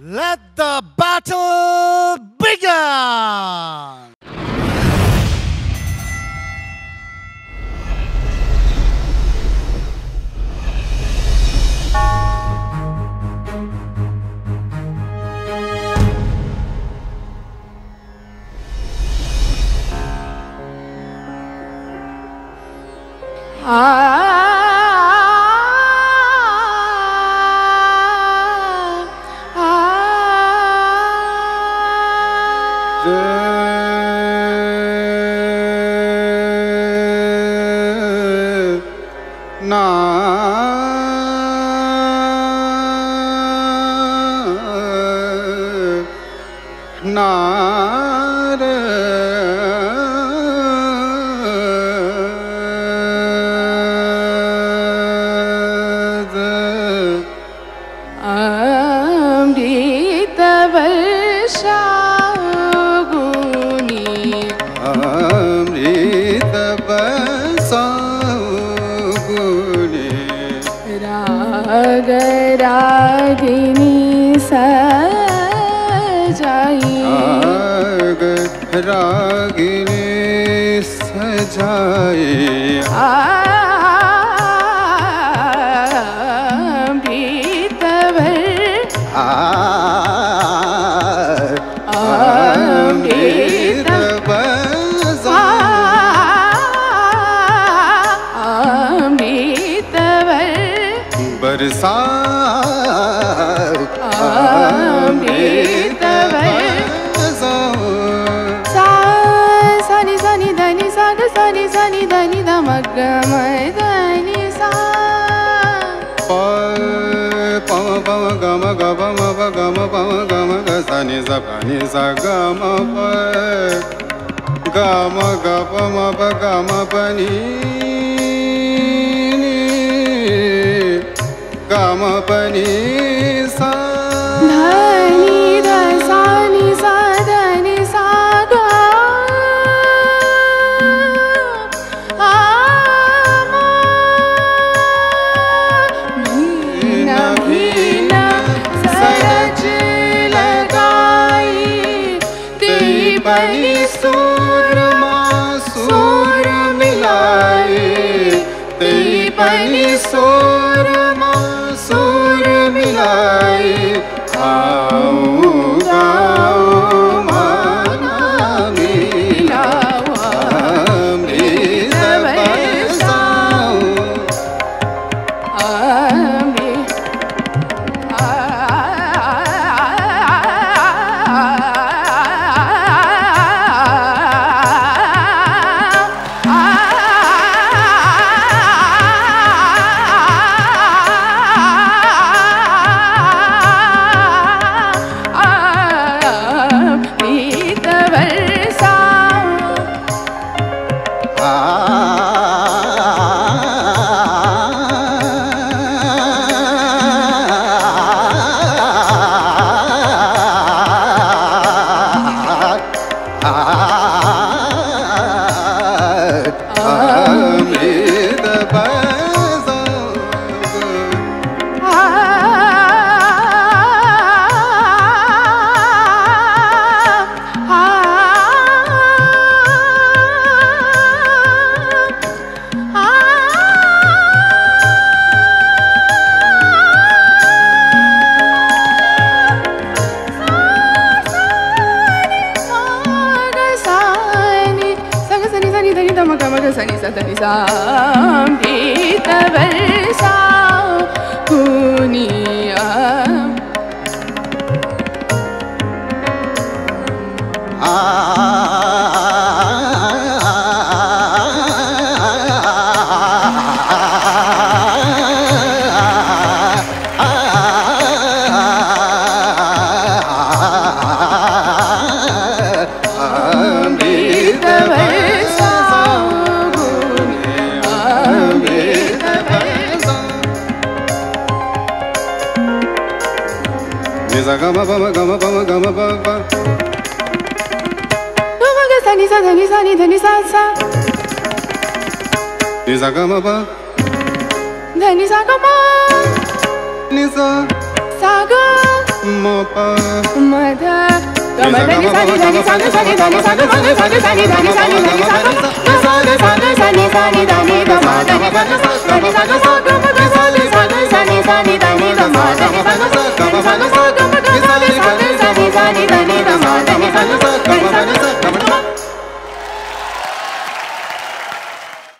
Let the battle begin! Ragini सजाए अमृत भर अमृत अमृत भर बरसा अमृत भर Sani sani dani da magamai dani sa. Pa pa ma gama gama ma gama pa ma gama ga sani sa gama pa gama gama ma pa gama pa ni gama pa ni sa. pani surma sur milai auga mana milava amrita barsa amri Gama gama gama gama gama gama. No maga sani dhani sa sa. Ni sa gama ba. Dhani sa gama. Ni sa. Sa ga.